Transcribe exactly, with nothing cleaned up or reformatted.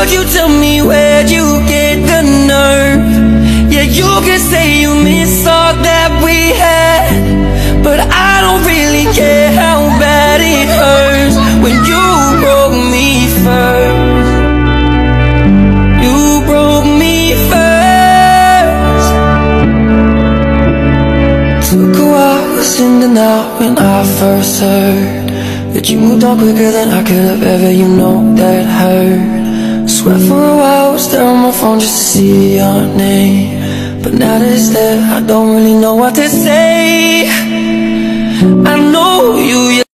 Could you tell me where'd you get the nerve? Yeah, you could say you miss all that we had, but I don't really care how bad it hurts when you broke me first. You broke me first. Took a while, was in the night when I first heard that you moved on quicker than I could have ever, you know that hurt. Swear for a while I was there on my phone just to see your name, but now that it's there I don't really know what to say. I know you